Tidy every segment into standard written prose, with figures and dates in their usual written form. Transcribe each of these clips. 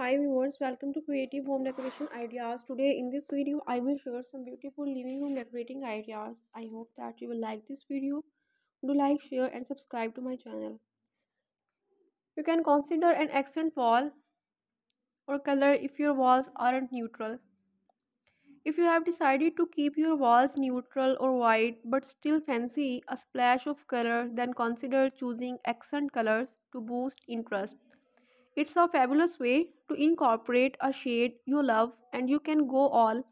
Hi viewers, welcome to Creative Home Decoration Ideas. Today in this video I will share some beautiful living room decorating ideas. I hope that you will like this video. Do like, share and subscribe to my channel. You can consider an accent wall or color if your walls aren't neutral. If you have decided to keep your walls neutral or white but still fancy a splash of color, then consider choosing accent colors to boost interest. It's a fabulous way to incorporate a shade you love, and you can go all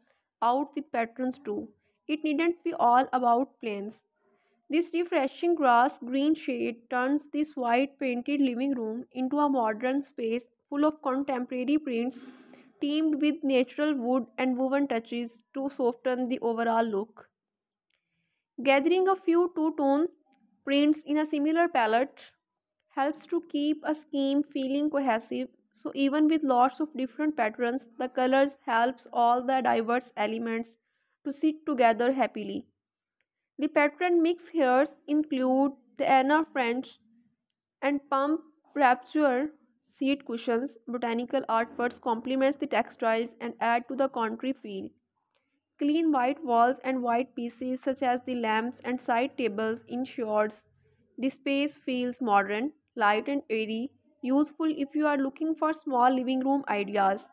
out with patterns too. It needn't be all about planes. This refreshing grass green shade turns this white painted living room into a modern space full of contemporary prints teamed with natural wood and woven touches to soften the overall look. Gathering a few two-tone prints in a similar palette helps to keep a scheme feeling cohesive, so even with lots of different patterns, the colors helps all the diverse elements to sit together happily. The pattern mix here include the Anna French and Pump Rapture seat cushions. Botanical artworks complements the textiles and add to the country feel. Clean white walls and white pieces such as the lamps and side tables ensures the space feels modern, light and airy, useful if you are looking for small living room ideas.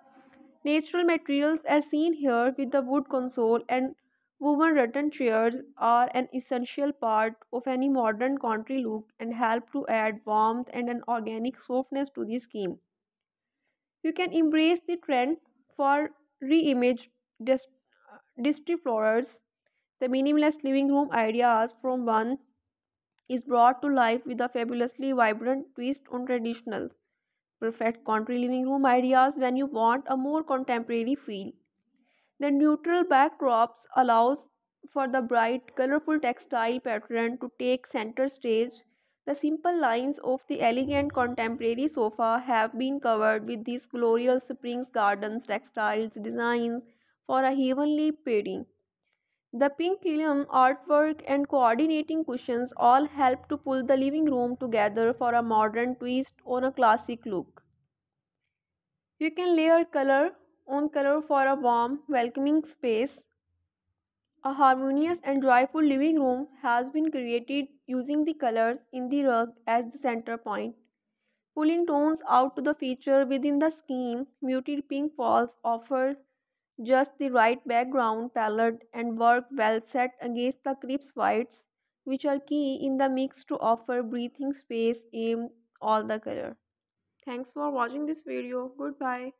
Natural materials as seen here with the wood console and woven rattan chairs are an essential part of any modern country look and help to add warmth and an organic softness to the scheme. You can embrace the trend for re-imaged district flowers. The minimalist living room ideas from one is brought to life with a fabulously vibrant twist on traditional. Perfect country living room ideas when you want a more contemporary feel. The neutral backdrops allows for the bright, colorful textile pattern to take center stage. The simple lines of the elegant contemporary sofa have been covered with these glorious springs gardens textiles designs for a heavenly pairing. The pink linen artwork and coordinating cushions all help to pull the living room together for a modern twist on a classic look. You can layer color on color for a warm, welcoming space. A harmonious and joyful living room has been created using the colors in the rug as the center point. Pulling tones out to the feature within the scheme, muted pink walls offer just the right background palette and work well set against the crisp whites, which are key in the mix to offer breathing space in all the color. Thanks for watching this video. Goodbye.